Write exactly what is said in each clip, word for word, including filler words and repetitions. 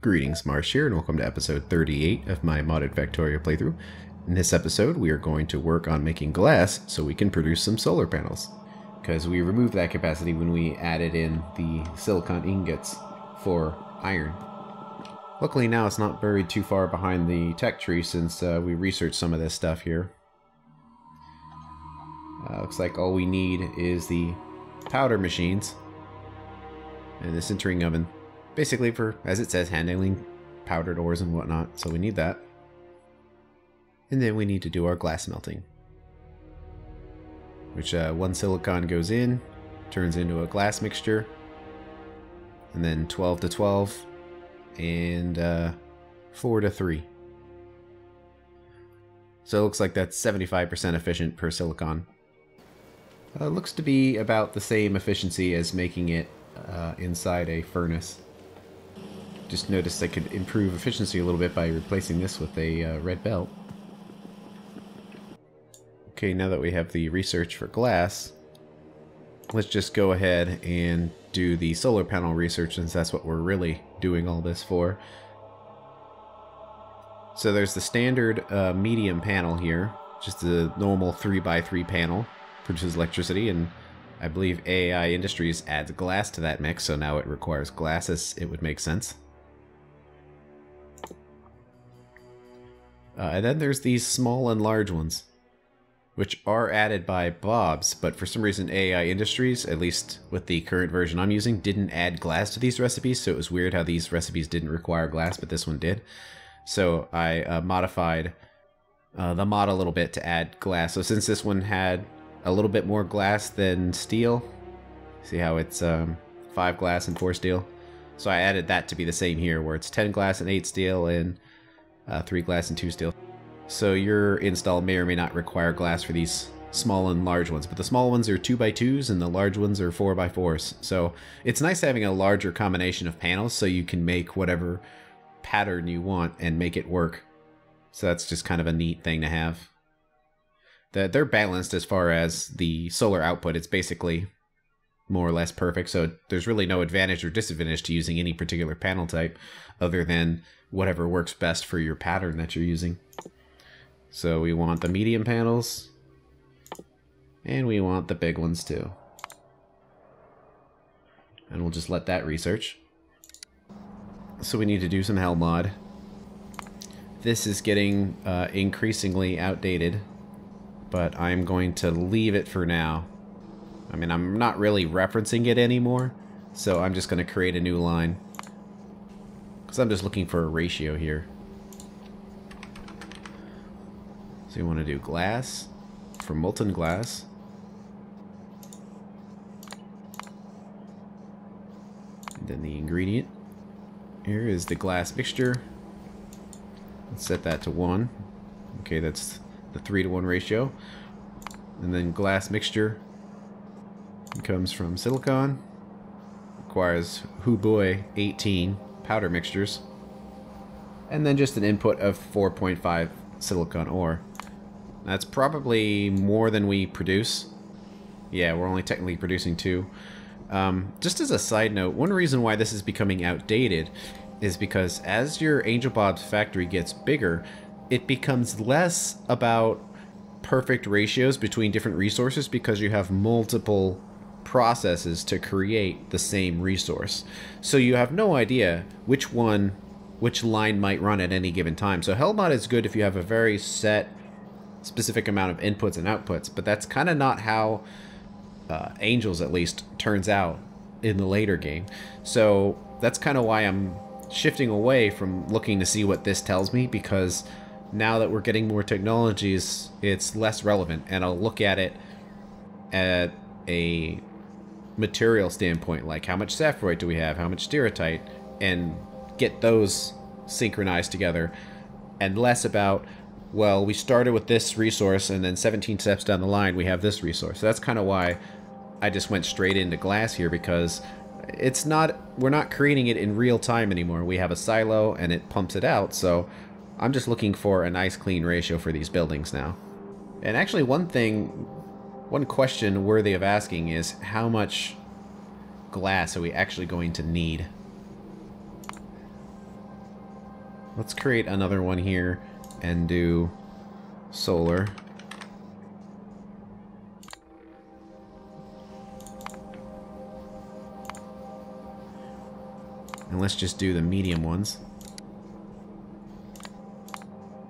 Greetings, Marsh here, and welcome to episode thirty-eight of my modded Factorio playthrough. In this episode, we are going to work on making glass so we can produce some solar panels, because we removed that capacity when we added in the silicon ingots for iron. Luckily now it's not buried too far behind the tech tree since uh, we researched some of this stuff here. Uh, looks like all we need is the powder machines and the sintering oven. Basically for, as it says, handling powdered ores and whatnot, so we need that. And then we need to do our glass melting. Which uh, one silicon goes in, turns into a glass mixture, and then twelve to twelve, and uh, four to three. So it looks like that's seventy-five percent efficient per silicon. Uh, looks to be about the same efficiency as making it uh, inside a furnace. Just noticed I could improve efficiency a little bit by replacing this with a uh, red belt. Okay, now that we have the research for glass, let's just go ahead and do the solar panel research since that's what we're really doing all this for. So there's the standard uh, medium panel here, just the normal three by three panel, produces electricity, and I believe A A I Industries adds glass to that mix, so now it requires glasses, it would make sense. Uh, and then there's these small and large ones, which are added by Bob's, but for some reason A A I Industries, at least with the current version I'm using, didn't add glass to these recipes, so it was weird how these recipes didn't require glass, but this one did. So I uh, modified uh, the mod a little bit to add glass. So since this one had a little bit more glass than steel, see how it's um, five glass and four steel? So I added that to be the same here, where it's ten glass and eight steel and Uh, three glass and two steel. So your install may or may not require glass for these small and large ones, but the small ones are two by twos and the large ones are four by fours. So it's nice having a larger combination of panels so you can make whatever pattern you want and make it work. So that's just kind of a neat thing to have. That they're balanced as far as the solar output. It's basically more or less perfect, so there's really no advantage or disadvantage to using any particular panel type other than whatever works best for your pattern that you're using. So we want the medium panels, and we want the big ones too. And we'll just let that research. So we need to do some Helmod. This is getting uh, increasingly outdated, but I'm going to leave it for now. I mean, I'm not really referencing it anymore, so I'm just going to create a new line. Because I'm just looking for a ratio here. So you want to do glass for molten glass. And then the ingredient. Here is the glass mixture. Let's set that to one. Okay, that's the three to one ratio. And then glass mixture comes from silicon, requires hoo boy eighteen powder mixtures, and then just an input of four point five silicon ore. That's probably more than we produce. Yeah, we're only technically producing two. Um, just as a side note, one reason why this is becoming outdated is because as your Angel Bob's factory gets bigger, it becomes less about perfect ratios between different resources because you have multiple processes to create the same resource. So you have no idea which one, which line might run at any given time. So Helmod is good if you have a very set, specific amount of inputs and outputs, but that's kind of not how uh, Angels, at least, turns out in the later game. So that's kind of why I'm shifting away from looking to see what this tells me, because now that we're getting more technologies, it's less relevant, and I'll look at it at a material standpoint, like how much Saphroid do we have, how much Stearite, and get those synchronized together, and less about, well, we started with this resource and then seventeen steps down the line we have this resource. So that's kind of why I just went straight into glass here, because it's not, we're not creating it in real time anymore. We have a silo and it pumps it out, so I'm just looking for a nice clean ratio for these buildings now. And actually one thing One question worthy of asking is, how much glass are we actually going to need? Let's create another one here and do solar. And let's just do the medium ones.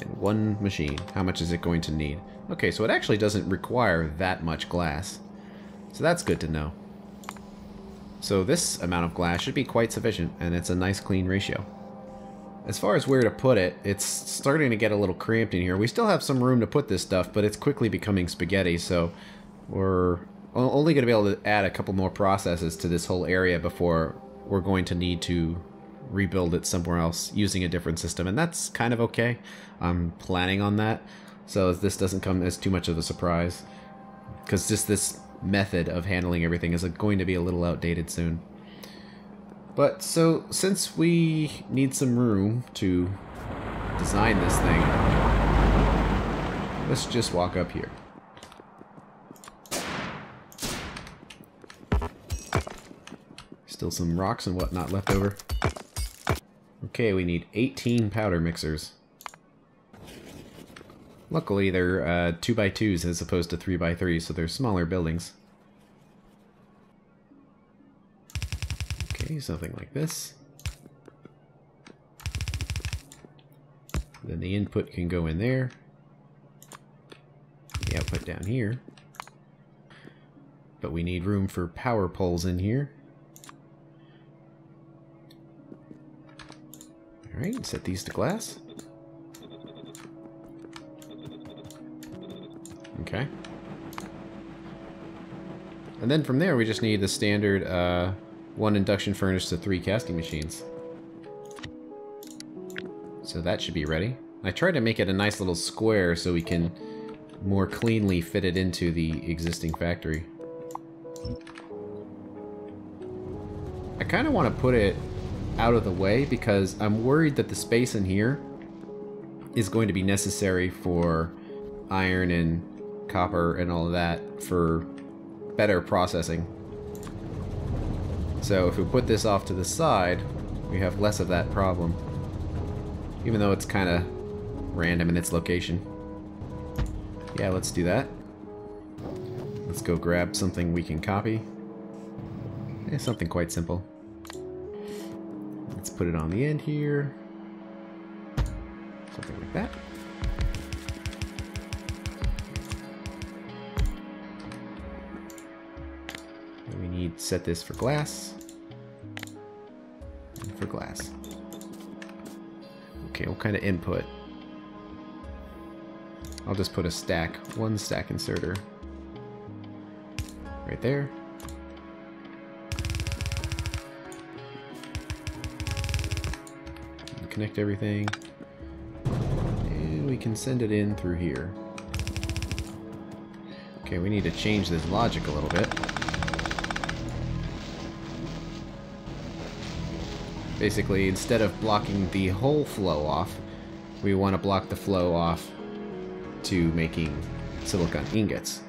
And one machine. How much is it going to need? Okay, so it actually doesn't require that much glass. So that's good to know. So this amount of glass should be quite sufficient, and it's a nice clean ratio. As far as where to put it, it's starting to get a little cramped in here. We still have some room to put this stuff, but it's quickly becoming spaghetti, so we're only going to be able to add a couple more processes to this whole area before we're going to need to rebuild it somewhere else using a different system, and that's kind of okay. I'm planning on that, so this doesn't come as too much of a surprise, because just this method of handling everything is going to be a little outdated soon. But so since we need some room to design this thing, let's just walk up here. Still some rocks and whatnot left over. Okay, we need eighteen powder mixers. Luckily they're uh, two by twos as opposed to three by threes, so they're smaller buildings. Okay, something like this. Then the input can go in there. The output down here. But we need room for power poles in here. Alright, set these to glass. Okay. And then from there we just need the standard uh, one induction furnace to three casting machines. So that should be ready. I tried to make it a nice little square so we can more cleanly fit it into the existing factory. I kind of want to put it out of the way because I'm worried that the space in here is going to be necessary for iron and copper and all of that for better processing. So if we put this off to the side, we have less of that problem, even though it's kind of random in its location. Yeah, let's do that. Let's go grab something we can copy. Yeah, something quite simple. Let's put it on the end here, something like that. And we need to set this for glass, and for glass. Okay, what kind of input? I'll just put a stack, one stack inserter, right there. Connect everything, and we can send it in through here. Okay, we need to change this logic a little bit. Basically, instead of blocking the whole flow off, we want to block the flow off to making silicon ingots.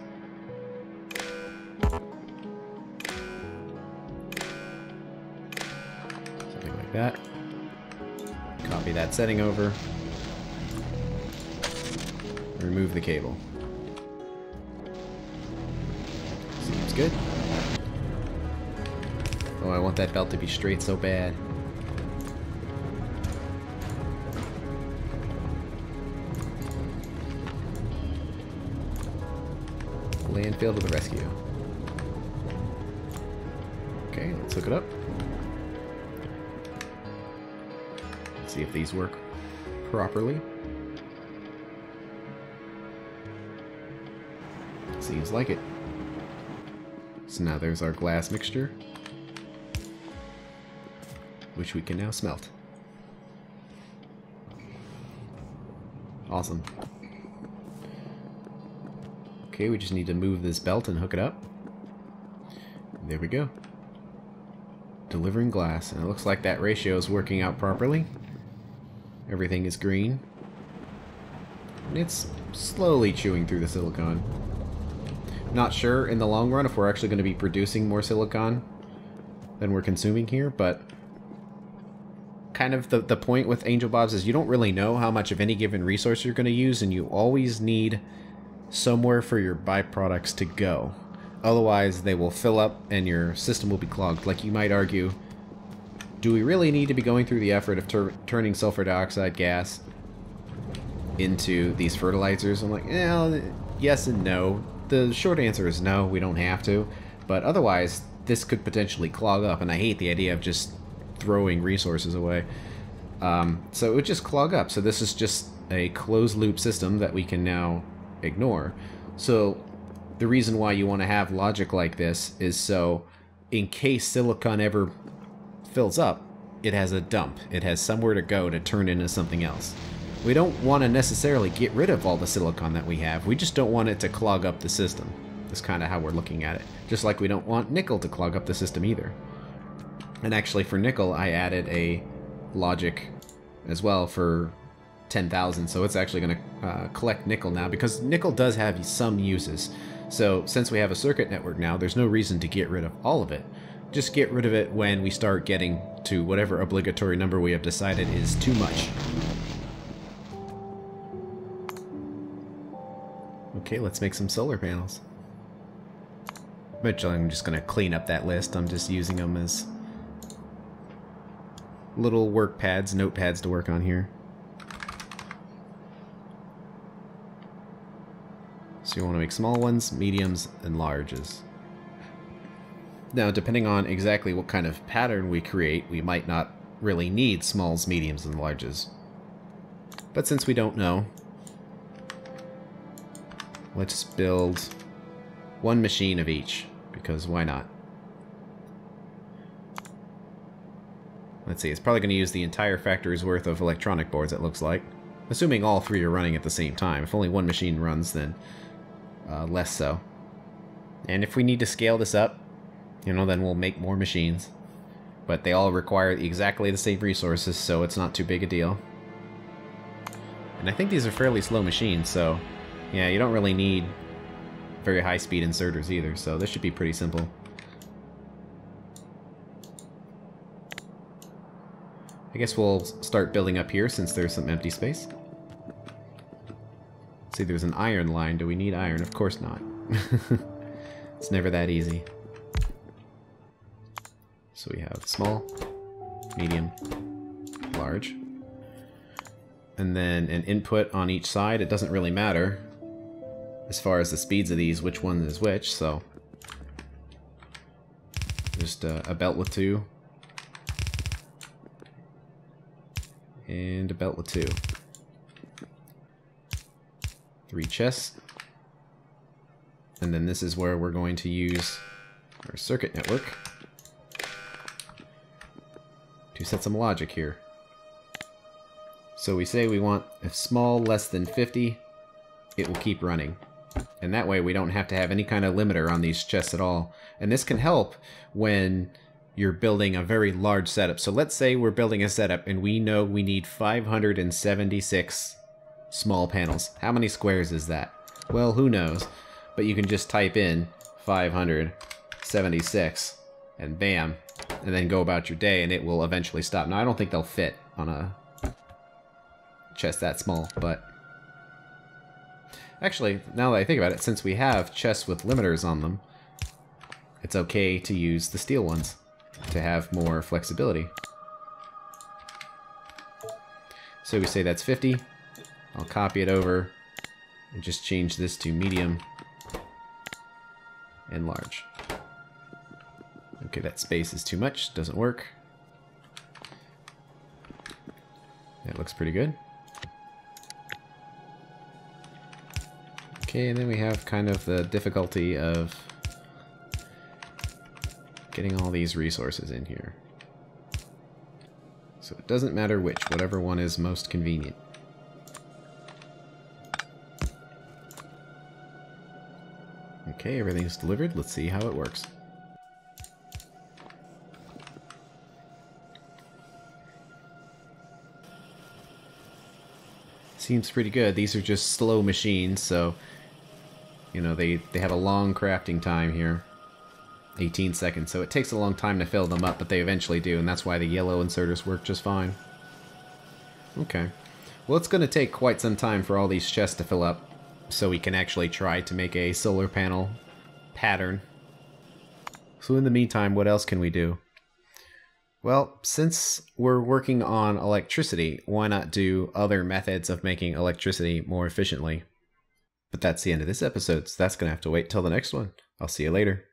Something like that. Copy that setting over. Remove the cable. Seems good. Oh, I want that belt to be straight so bad. Landfill to the rescue. Okay, let's hook it up. See if these work properly. Seems like it. So now there's our glass mixture, which we can now smelt. Awesome. Okay, we just need to move this belt and hook it up. There we go. Delivering glass, and it looks like that ratio is working out properly. Everything is green. And it's slowly chewing through the silicon. Not sure in the long run if we're actually going to be producing more silicon than we're consuming here, but kind of the, the point with Angel Bob's is you don't really know how much of any given resource you're going to use, and you always need somewhere for your byproducts to go. Otherwise, they will fill up and your system will be clogged. Like, you might argue, do we really need to be going through the effort of tur turning sulfur dioxide gas into these fertilizers? I'm like, eh, yes and no. The short answer is no, we don't have to. But otherwise, this could potentially clog up, and I hate the idea of just throwing resources away. Um, so it would just clog up. So this is just a closed-loop system that we can now ignore. So the reason why you want to have logic like this is so in case silicon ever fills up, it has a dump. It has somewhere to go to turn into something else. We don't want to necessarily get rid of all the silicon that we have. We just don't want it to clog up the system. That's kind of how we're looking at it. Just like we don't want nickel to clog up the system either. And actually for nickel, I added a logic as well for ten thousand. So it's actually going to uh, collect nickel now, because nickel does have some uses. So since we have a circuit network now, there's no reason to get rid of all of it. Just get rid of it when we start getting to whatever obligatory number we have decided is too much. Okay, let's make some solar panels. Eventually I'm just going to clean up that list. I'm just using them as little work pads, notepads to work on here. So you want to make small ones, mediums, and larges. Now, depending on exactly what kind of pattern we create, we might not really need smalls, mediums, and larges. But since we don't know, let's build one machine of each, because why not? Let's see, it's probably going to use the entire factory's worth of electronic boards, it looks like. Assuming all three are running at the same time. If only one machine runs, then uh, less so. And if we need to scale this up, you know, then we'll make more machines. But they all require exactly the same resources, so it's not too big a deal. And I think these are fairly slow machines, so yeah, you don't really need very high-speed inserters either, so this should be pretty simple. I guess we'll start building up here since there's some empty space. Let's see, there's an iron line. Do we need iron? Of course not. It's never that easy. So we have small, medium, large. And then an input on each side. It doesn't really matter as far as the speeds of these, which one is which, so just a, a belt with two. And a belt with two. Three chests. And then this is where we're going to use our circuit network to set some logic here. So we say we want, if small less than fifty, it will keep running. And that way we don't have to have any kind of limiter on these chests at all. And this can help when you're building a very large setup. So let's say we're building a setup and we know we need five hundred seventy-six small panels. How many squares is that? Well, who knows? But you can just type in five hundred seventy-six and bam, and then go about your day and it will eventually stop. Now, I don't think they'll fit on a chest that small, but actually, now that I think about it, since we have chests with limiters on them, it's okay to use the steel ones to have more flexibility. So we say that's fifty. I'll copy it over and just change this to medium and large. Okay, that space is too much, doesn't work. That looks pretty good. Okay, and then we have kind of the difficulty of getting all these resources in here. So it doesn't matter which, whatever one is most convenient. Okay, everything's delivered. Let's see how it works. Seems pretty good. These are just slow machines, so you know, they, they have a long crafting time here. eighteen seconds, so it takes a long time to fill them up, but they eventually do, and that's why the yellow inserters work just fine. Okay. Well, it's going to take quite some time for all these chests to fill up, so we can actually try to make a solar panel pattern. So in the meantime, what else can we do? Well, since we're working on electricity, why not do other methods of making electricity more efficiently? But that's the end of this episode, so that's going to have to wait till the next one. I'll see you later.